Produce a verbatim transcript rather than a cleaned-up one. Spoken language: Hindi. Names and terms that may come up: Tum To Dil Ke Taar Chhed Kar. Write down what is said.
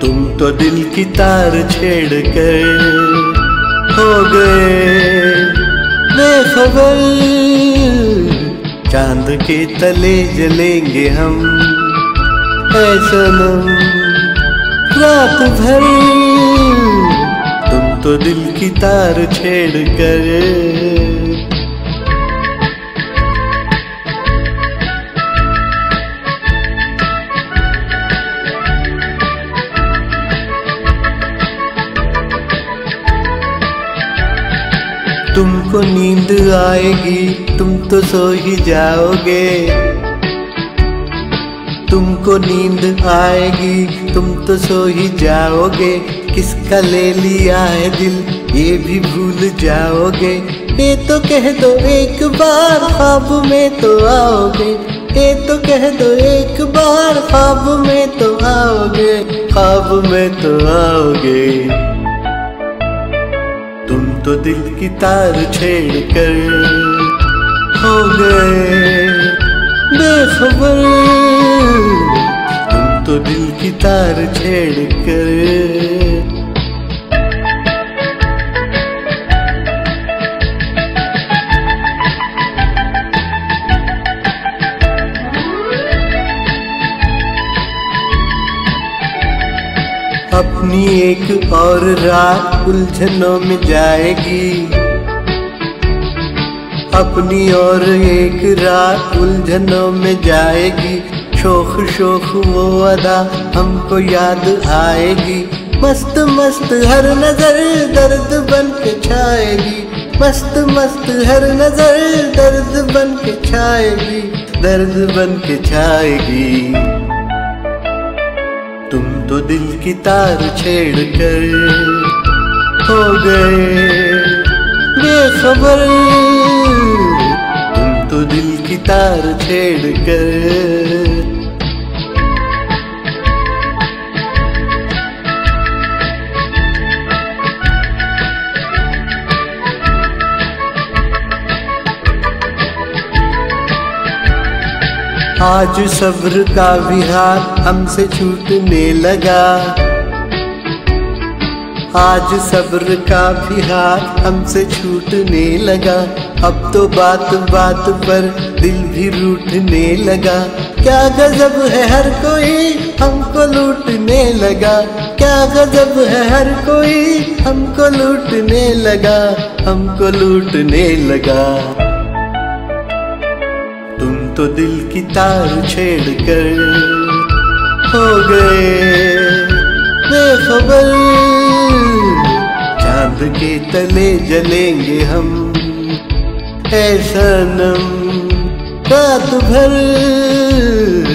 तुम तो दिल की तार छेड़ कर हो गए बेखबर, चांद के तले जलेंगे हम ऐ सनम रात भर। तुम तो दिल की तार छेड़ कर। तुमको नींद आएगी तुम तो सो ही जाओगे, तुमको नींद आएगी तुम तो सो ही जाओगे, किसका ले लिया है दिल ये भी भूल जाओगे। ये तो कह दो एक बार ख्वाब में तो आओगे, ये तो कह दो एक बार ख्वाब में तो आओगे, ख्वाब में तो आओगे। तुम तो दिल की तार छेड़ कर हो गए बेखबर, तुम तो दिल की तार छेड़ कर। अपनी एक और रात उलझनों में जाएगी, अपनी और एक रात उलझनों में जाएगी, शोख शोख वो अदा हमको याद आएगी, मस्त मस्त हर नजर दर्द बन के छाएगी, मस्त मस्त हर नजर दर्द बन के छाएगी, दर्द बन के छाएगी। तुम तो दिल की तार छेड़ कर हो गए बेखबर, तुम तो दिल की तार छेड़ कर। आज सब्र का विहार हमसे छूटने लगा, आज सब्र का विहार हमसे छूटने लगा, अब तो बात बात पर दिल भी रूठने लगा, क्या गजब है हर कोई हमको लूटने लगा, क्या गजब है हर कोई हमको लूटने लगा, हमको लूटने लगा। तो दिल की तार छेड़ कर हो गए बेखबर, चांद के तले जलेंगे हम ऐ सनम रात भर।